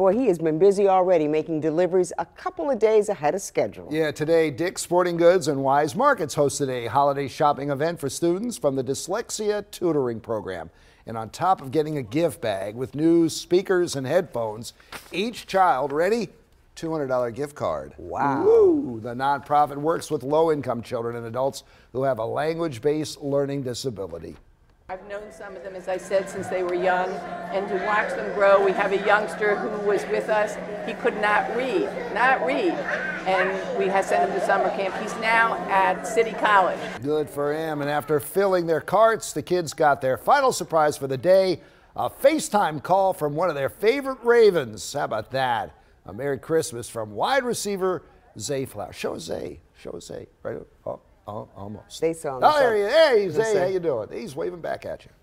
Boy, he has been busy already making deliveries a couple of days ahead of schedule. Yeah, today Dick's Sporting Goods and Weis Markets hosted a holiday shopping event for students from the Dyslexia Tutoring Program. And on top of getting a gift bag with new speakers and headphones, each child, ready? $200 gift card. Wow. Woo. The nonprofit works with low-income children and adults who have a language-based learning disability. I've known some of them, as I said, since they were young, and to watch them grow. We have a youngster who was with us. He could not read, and we have sent him to summer camp. He's now at City College. Good for him, and after filling their carts, the kids got their final surprise for the day, a FaceTime call from one of their favorite Ravens. How about that? A Merry Christmas from wide receiver Zay Flowers. Show Zay, right? Oh. Almost. They saw him. Oh, there he is. Hey, Zay, how you doing? He's waving back at you.